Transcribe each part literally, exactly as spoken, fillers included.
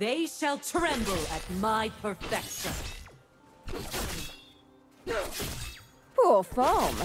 They shall tremble at my perfection. Poor form.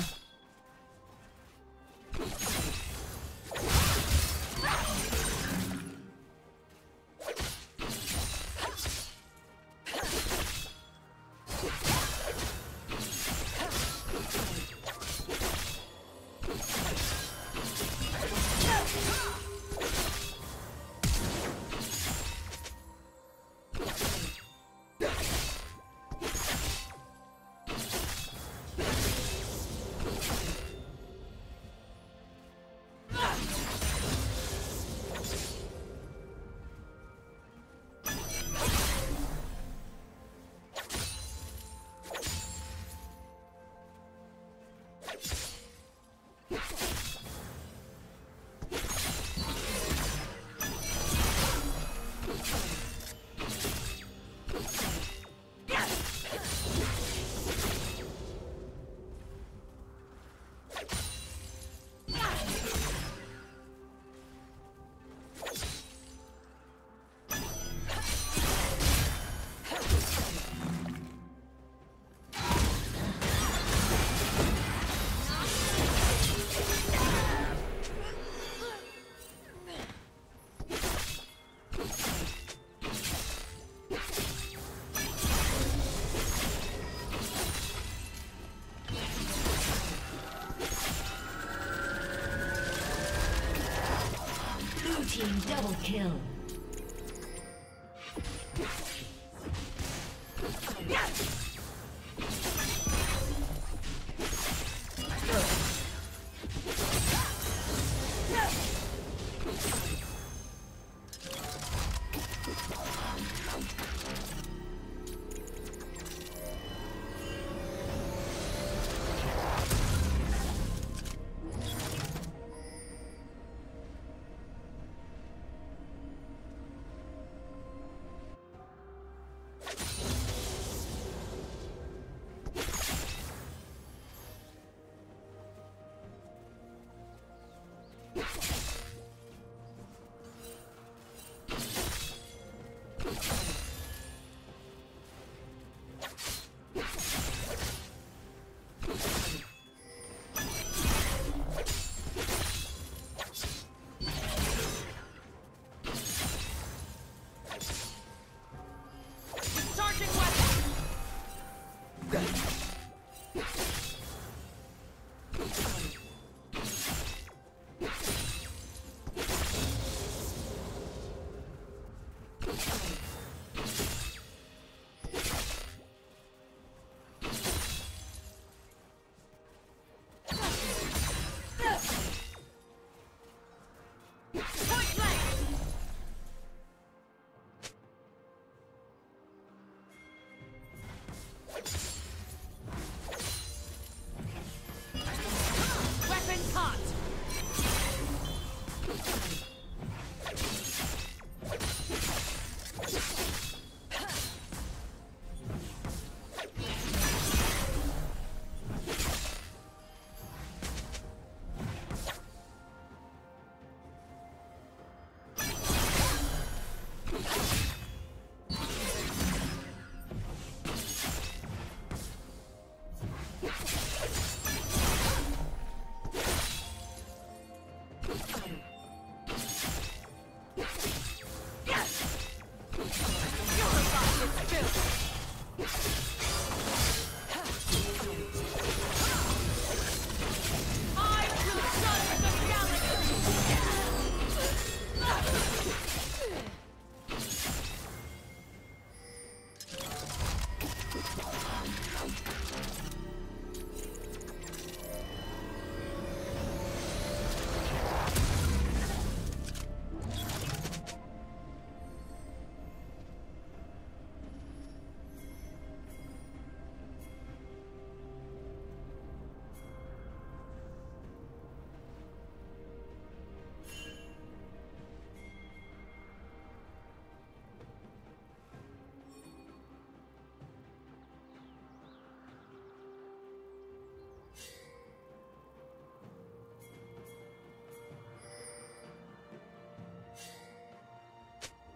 Double kill.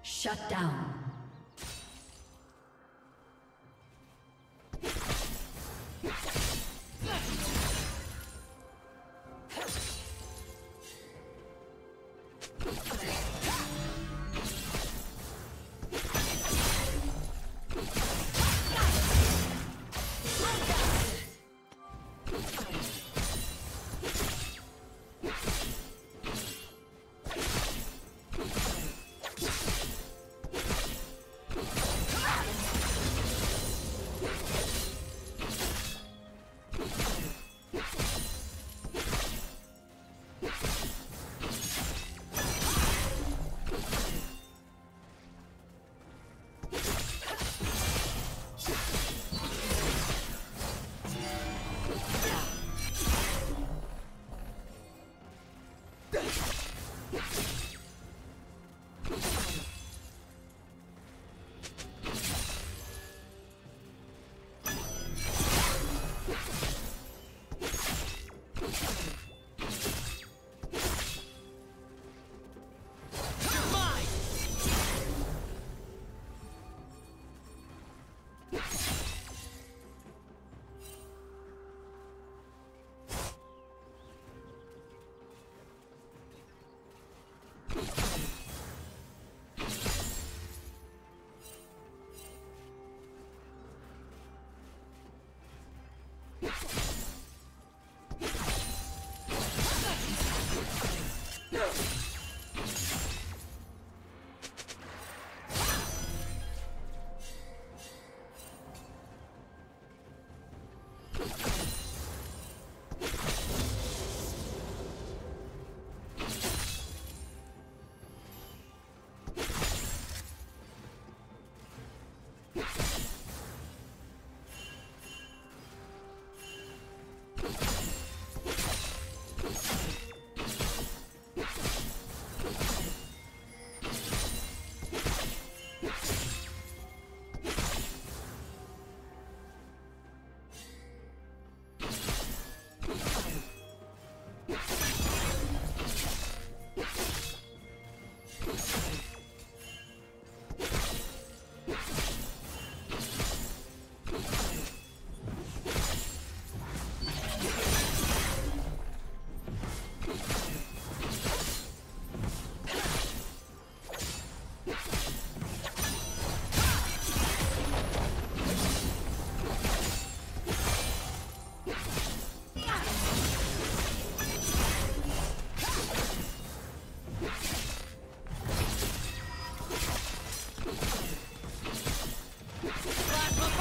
Shut down.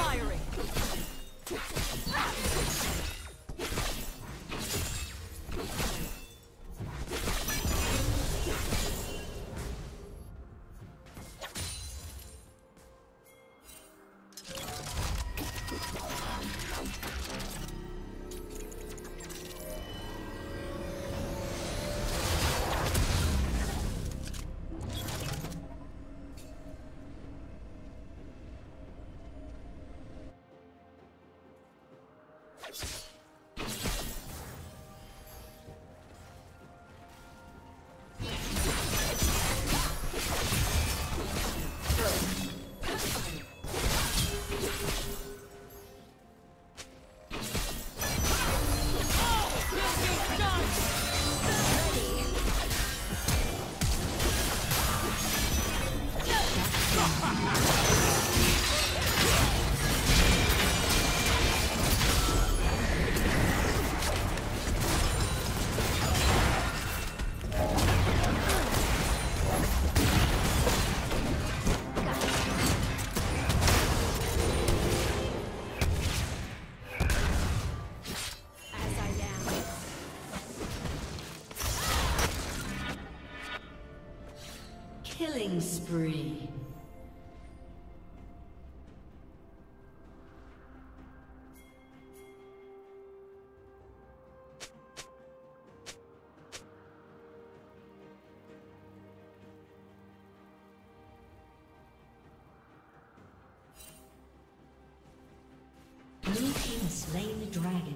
Firing. Killing spree. Blue team has slain the dragon.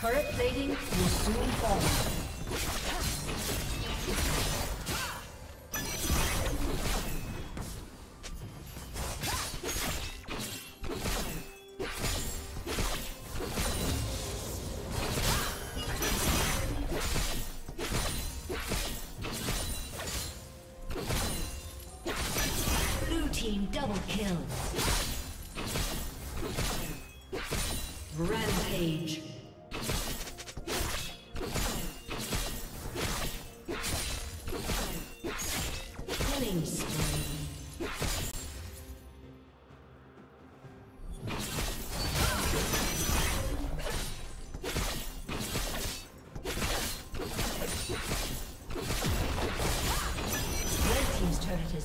Turret plating will soon fall. Blue team double kill. Rampage.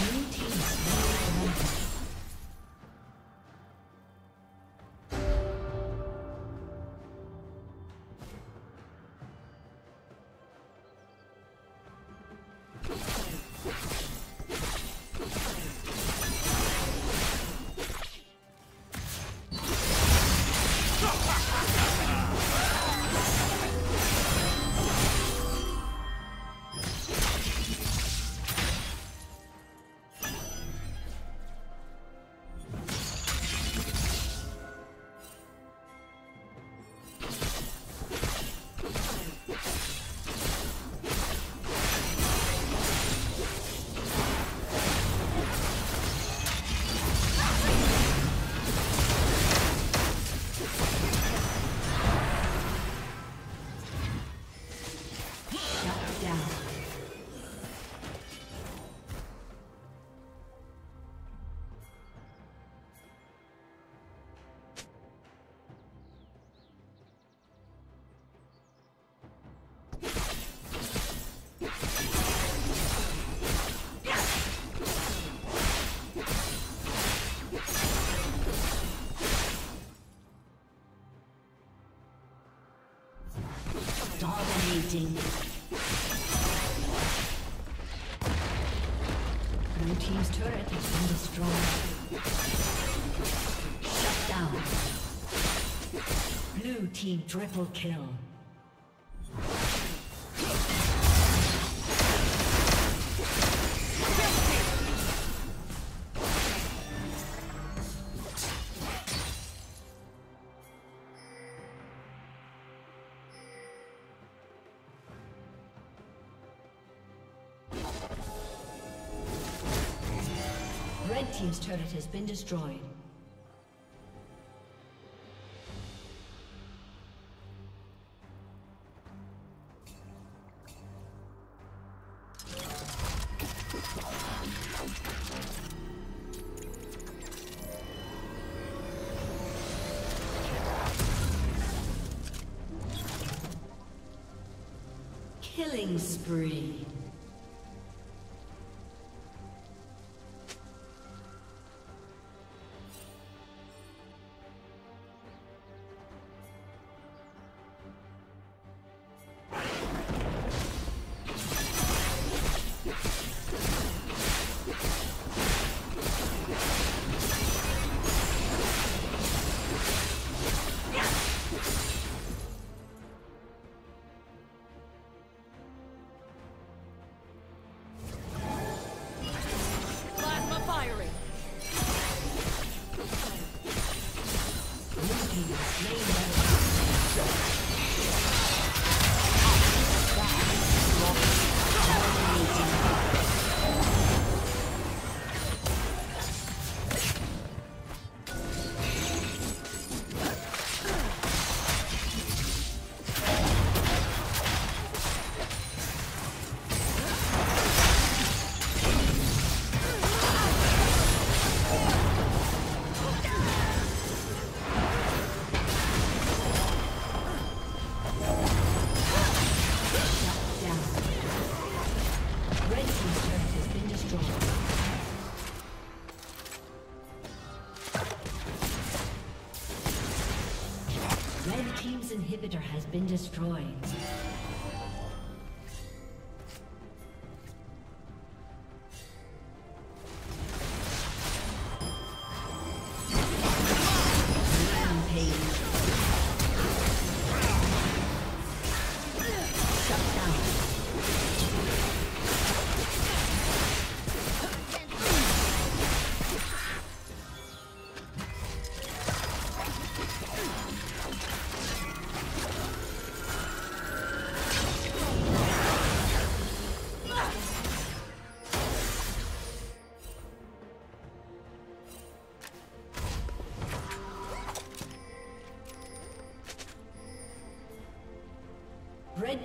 Blue team's turret has been destroyed. Shut down. Blue team triple kill. Red team's turret has been destroyed. Killing spree. Yeah. inhibitor has been destroyed. Red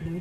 Blue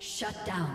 Shut down.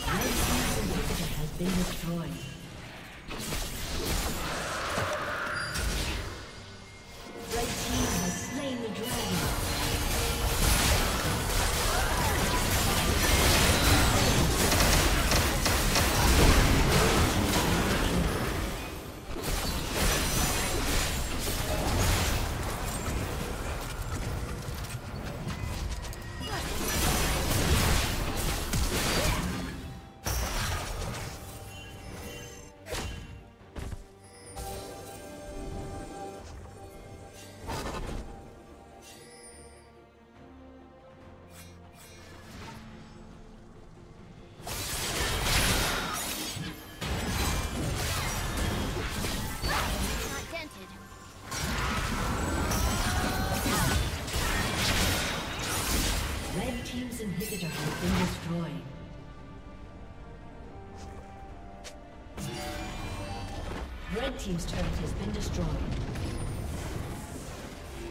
been destroyed. Red team's inhibitor has been destroyed. Red team's turret has been destroyed.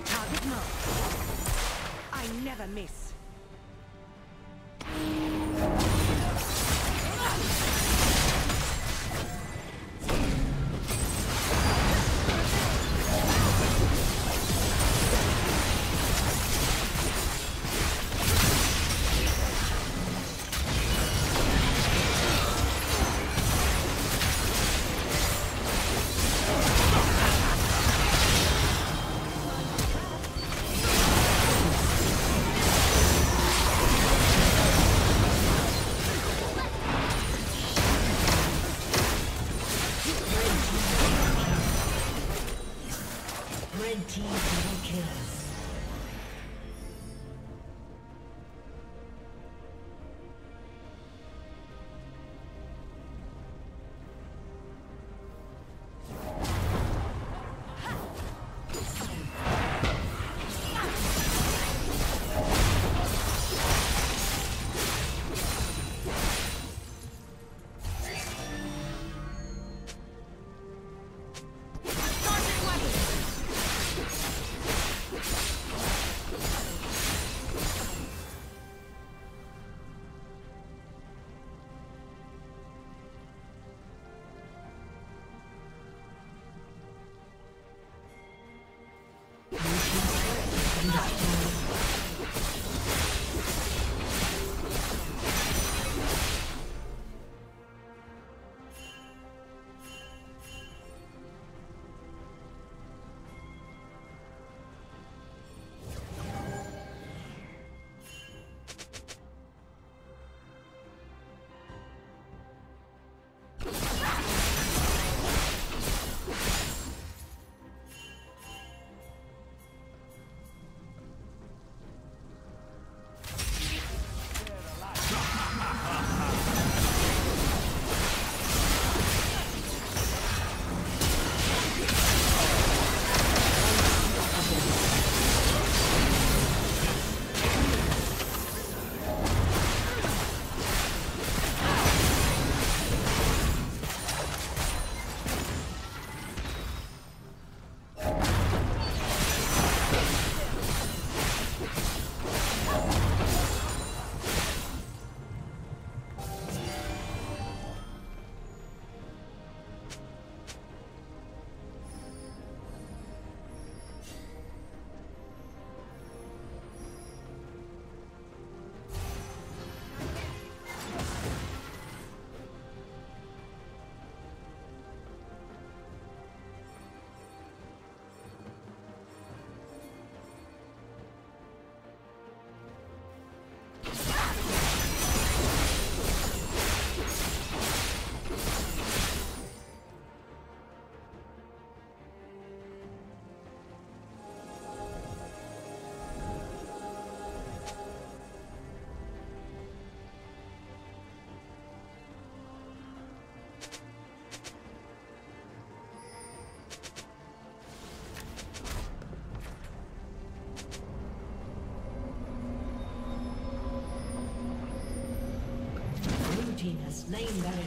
Target marked. I never miss. slain Baron.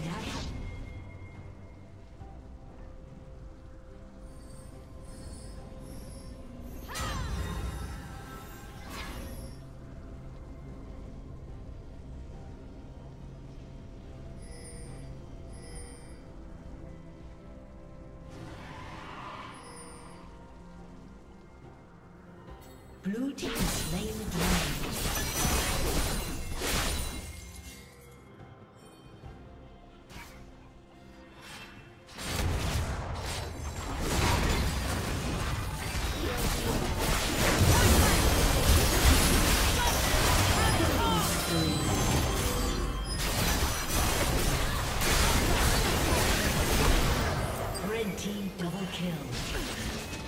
Blue team slain the dragon. Red team double kill.